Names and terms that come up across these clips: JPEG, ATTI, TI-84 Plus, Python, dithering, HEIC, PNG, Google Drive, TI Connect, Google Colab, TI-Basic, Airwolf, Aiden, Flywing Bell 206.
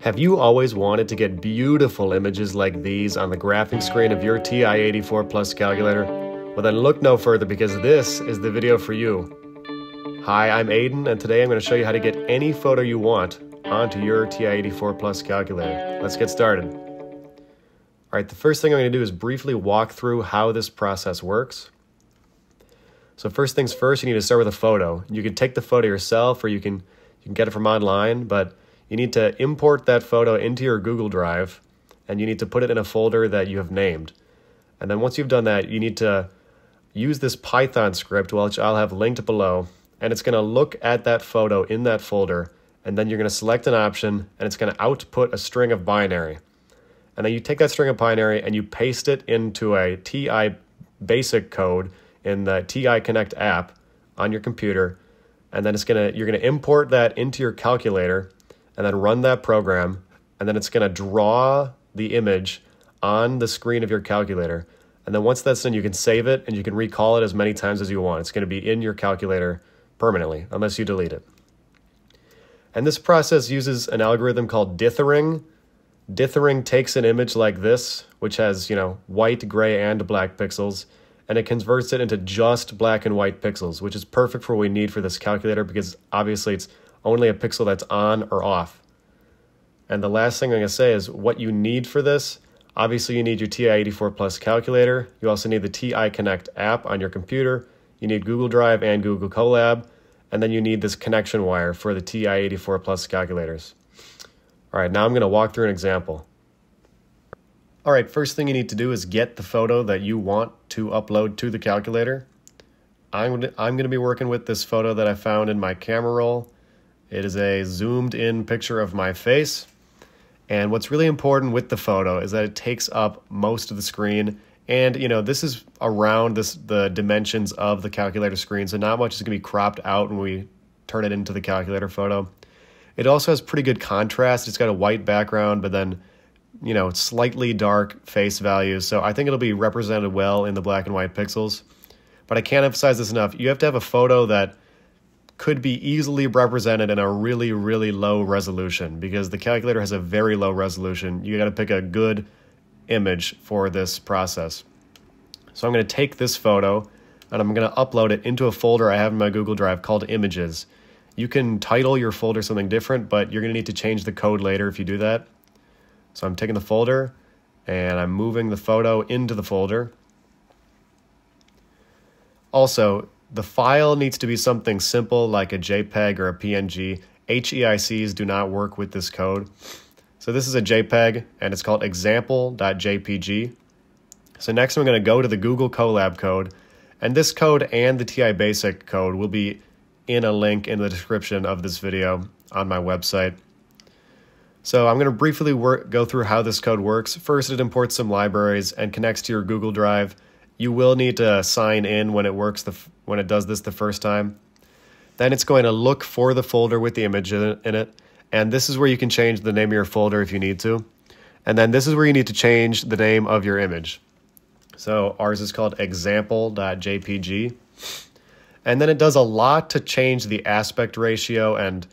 Have you always wanted to get beautiful images like these on the graphics screen of your TI-84 Plus calculator? Well then look no further, because this is the video for you. Hi, I'm Aiden, and today I'm going to show you how to get any photo you want onto your TI-84 Plus calculator. Let's get started. All right, the first thing I'm going to do is briefly walk through how this process works. So first things first, you need to start with a photo. You can take the photo yourself, or you can get it from online, but you need to import that photo into your Google Drive, and you need to put it in a folder that you have named. And then once you've done that, you need to use this Python script, which I'll have linked below, and it's going to look at that photo in that folder, and then you're going to select an option, and it's going to output a string of binary. And then you take that string of binary and you paste it into a TI basic code in the TI Connect app on your computer, and then you're gonna import that into your calculator and then run that program, and then it's gonna draw the image on the screen of your calculator. And then once that's done, you can save it and you can recall it as many times as you want. It's gonna be in your calculator permanently unless you delete it. And this process uses an algorithm called dithering. Dithering takes an image like this, which has, you know, white, gray, and black pixels, and it converts it into just black and white pixels, which is perfect for what we need for this calculator, because obviously it's only a pixel that's on or off. And the last thing I'm going to say is what you need for this. Obviously you need your TI-84 Plus calculator. You also need the TI Connect app on your computer. You need Google Drive and Google Colab. And then you need this connection wire for the TI-84 Plus calculators. All right, now I'm going to walk through an example. All right, first thing you need to do is get the photo that you want to upload to the calculator. I'm going to be working with this photo that I found in my camera roll. It is a zoomed in picture of my face. And what's really important with the photo is that it takes up most of the screen. And, you know, this is around the dimensions of the calculator screen, so not much is going to be cropped out when we turn it into the calculator photo. It also has pretty good contrast. It's got a white background, but then, you know, slightly dark face values. So I think it'll be represented well in the black and white pixels. But I can't emphasize this enough. You have to have a photo that could be easily represented in a really, really low resolution, because the calculator has a very low resolution. You got to pick a good image for this process. So I'm going to take this photo and I'm going to upload it into a folder I have in my Google Drive called Images. You can title your folder something different, but you're going to need to change the code later if you do that. So I'm taking the folder, and I'm moving the photo into the folder. Also, the file needs to be something simple like a JPEG or a PNG. HEICs do not work with this code. So this is a JPEG, and it's called example.jpg. So next I'm going to go to the Google Colab code, and this code and the TI Basic code will be in a link in the description of this video on my website. So I'm going to briefly go through how this code works. First, it imports some libraries and connects to your Google Drive. You will need to sign in when it works, when it does this the first time. Then it's going to look for the folder with the image in it, and this is where you can change the name of your folder if you need to. And then this is where you need to change the name of your image. So ours is called example.jpg. And then it does a lot to change the aspect ratio and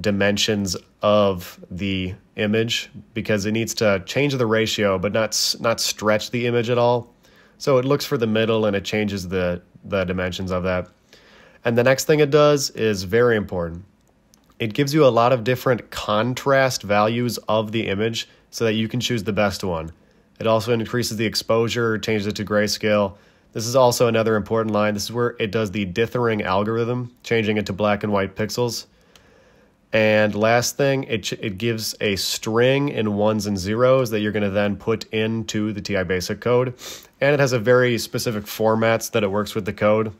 dimensions of the image, because it needs to change the ratio but not stretch the image at all. So it looks for the middle and it changes the dimensions of that. And the next thing it does is very important. It gives you a lot of different contrast values of the image so that you can choose the best one. It also increases the exposure, changes it to grayscale. This is also another important line. This is where it does the dithering algorithm, changing it to black and white pixels. And last thing, it gives a string in ones and zeros that you're going to then put into the TI Basic code. And it has a very specific formats that it works with the code.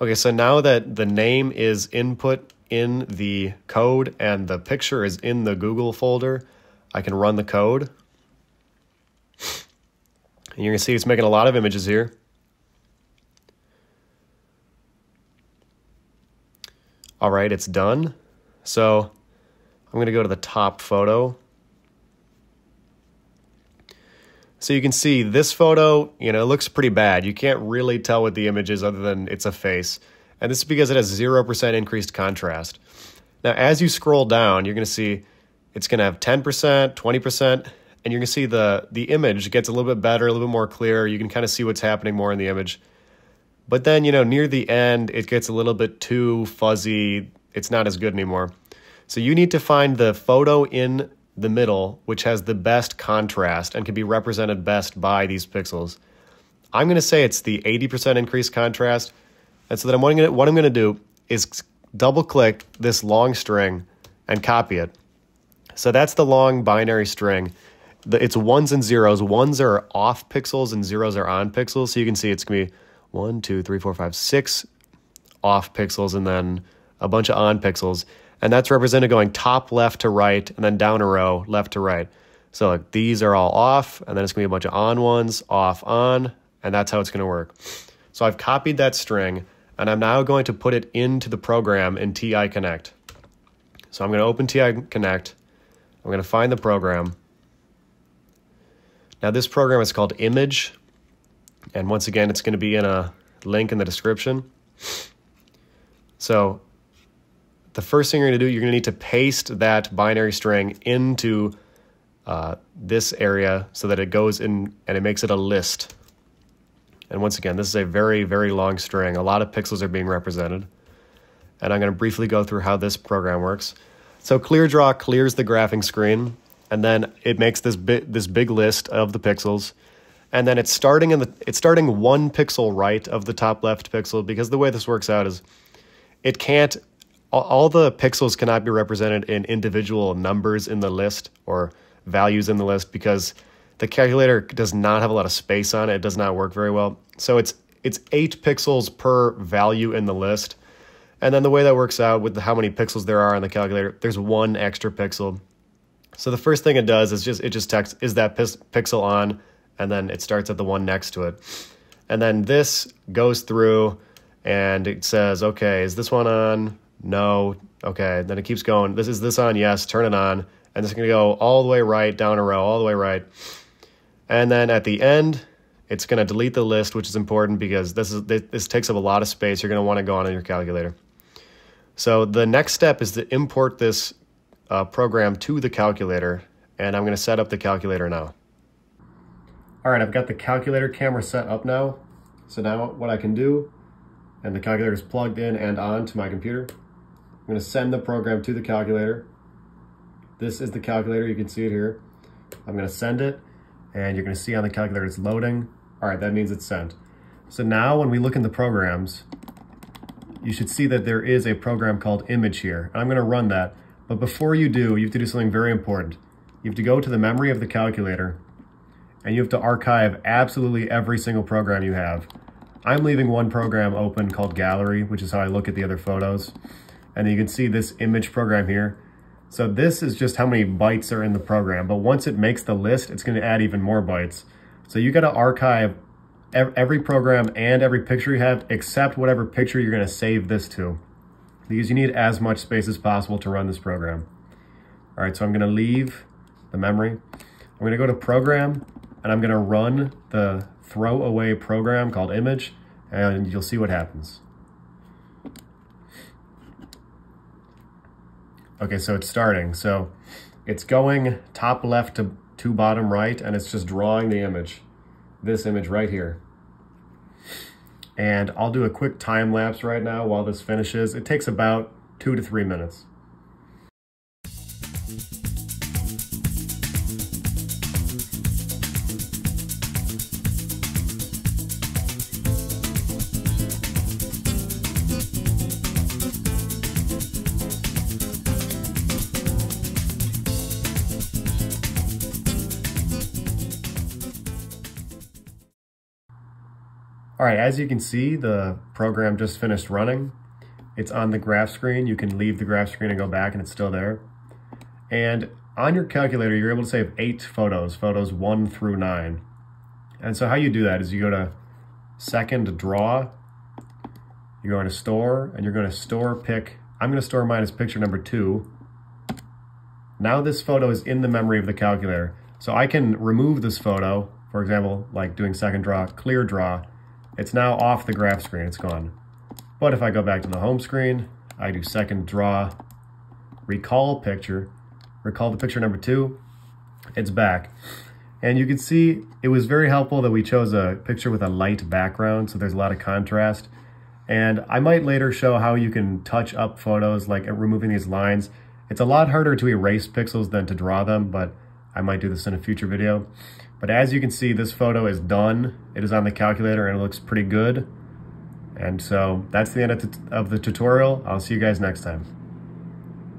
Okay, so now that the name is input in the code and the picture is in the Google folder, I can run the code. And you're going to see it's making a lot of images here. All right, it's done. So I'm going to go to the top photo. So you can see this photo, you know, it looks pretty bad. You can't really tell what the image is other than it's a face. And this is because it has 0% increased contrast. Now, as you scroll down, you're going to see It's going to have 10%, 20%, and you're going to see the image gets a little bit better, a little bit more clear. You can kind of see what's happening more in the image. But then, you know, near the end, it gets a little bit too fuzzy. It's not as good anymore. So you need to find the photo in the middle, which has the best contrast and can be represented best by these pixels. I'm going to say it's the 80% increased contrast. And so then what I'm going to do is double click this long string and copy it. So that's the long binary string. It's ones and zeros. Ones are off pixels and zeros are on pixels. So you can see it's going to be 1, 2, 3, 4, 5, 6 off pixels and then a bunch of on pixels. And that's represented going top left to right and then down a row left to right. So like these are all off and then it's going to be a bunch of on ones, off, on, and that's how it's going to work. So I've copied that string and I'm now going to put it into the program in TI Connect. So I'm going to open TI Connect. I'm going to find the program. Now this program is called Image. And once again, it's going to be in a link in the description. So the first thing you're going to do, you're going to need to paste that binary string into this area so that it goes in and it makes it a list. And once again, this is a very, very long string. A lot of pixels are being represented. And I'm going to briefly go through how this program works. So ClearDraw clears the graphing screen, and then it makes this big list of the pixels. And then it's starting one pixel right of the top left pixel, because the way this works out is it can't, all the pixels cannot be represented in individual numbers in the list or values in the list, because the calculator does not have a lot of space on it. It does not work very well. So it's 8 pixels per value in the list. And then the way that works out with how many pixels there are on the calculator, there's 1 extra pixel. So the first thing it does is it just texts, is that pixel on? And then it starts at the one next to it. And then this goes through and it says, okay, is this one on? No. Okay. Then it keeps going. This is this on? Yes. Turn it on. And it's going to go all the way right, down a row, all the way right. And then at the end, it's going to delete the list, which is important because this takes up a lot of space. You're going to want to go on your calculator. So the next step is to import this program to the calculator. And I'm going to set up the calculator now. All right, I've got the calculator camera set up now. So now what I can do, and the calculator is plugged in and on to my computer, I'm going to send the program to the calculator. This is the calculator, you can see it here. I'm going to send it, and you're going to see on the calculator it's loading. All right, that means it's sent. So now when we look in the programs, you should see that there is a program called Image here. And I'm going to run that. But before you have to do something very important. You have to go to the memory of the calculator, and you have to archive absolutely every single program you have. I'm leaving one program open called Gallery, which is how I look at the other photos. And you can see this image program here. So this is just how many bytes are in the program, but once it makes the list, it's gonna add even more bytes. So you gotta archive every program and every picture you have, except whatever picture you're gonna save this to, because you need as much space as possible to run this program. All right, so I'm gonna leave the memory. I'm gonna go to Program, and I'm gonna run the throwaway program called Image, and you'll see what happens. Okay, so it's starting. So it's going top left to bottom right, and it's just drawing the image, this image right here. And I'll do a quick time lapse right now while this finishes. It takes about 2 to 3 minutes. All right, as you can see, the program just finished running. It's on the graph screen. You can leave the graph screen and go back, and it's still there. And on your calculator, you're able to save 8 photos, photos 1 through 9. And so how you do that is you go to Second Draw, you go into Store, and you're going to store pick. I'm going to store mine as picture number 2. Now this photo is in the memory of the calculator. So I can remove this photo, for example, like doing Second Draw, Clear Draw. It's now off the graph screen, it's gone. But if I go back to the home screen, I do Second Draw, Recall Picture, recall the picture number 2, it's back. And you can see it was very helpful that we chose a picture with a light background, so there's a lot of contrast. And I might later show how you can touch up photos, like removing these lines. It's a lot harder to erase pixels than to draw them, but I might do this in a future video. But as you can see, this photo is done. It is on the calculator and it looks pretty good. And so that's the end of the tutorial. I'll see you guys next time.